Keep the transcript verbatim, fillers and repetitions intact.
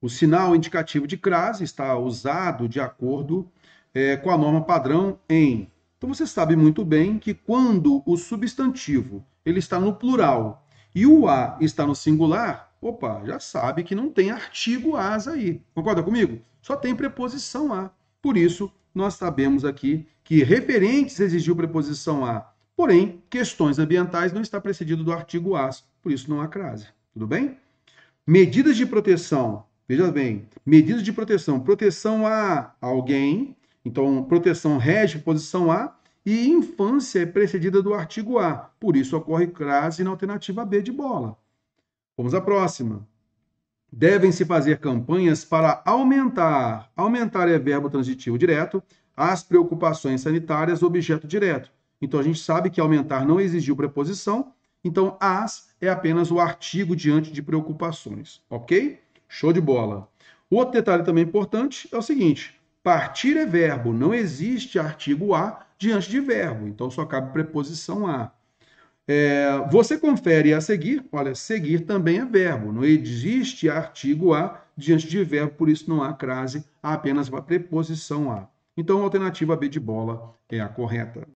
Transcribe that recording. O sinal indicativo de crase está usado de acordo é, com a norma padrão em. Então, você sabe muito bem que quando o substantivo ele está no plural e o a está no singular, opa, já sabe que não tem artigo as aí. Concorda comigo? Só tem preposição a. Por isso, nós sabemos aqui que referentes exigiu preposição a. Porém, questões ambientais não está precedido do artigo as. Por isso, não há crase. Tudo bem? Medidas de proteção. Veja bem, medidas de proteção. Proteção a alguém, então proteção rege posição A, e infância é precedida do artigo A. Por isso ocorre crase na alternativa B de bola. Vamos à próxima. Devem-se fazer campanhas para aumentar. Aumentar é verbo transitivo direto. As preocupações sanitárias, objeto direto. Então a gente sabe que aumentar não exigiu preposição. Então as é apenas o artigo diante de preocupações. Ok? Show de bola. Outro detalhe também importante é o seguinte. Partir é verbo. Não existe artigo a diante de verbo. Então, só cabe preposição a. É, você confere a seguir. Olha, seguir também é verbo. Não existe artigo a diante de verbo. Por isso, não há crase. Há apenas a preposição a. Então, a alternativa B de bola é a correta.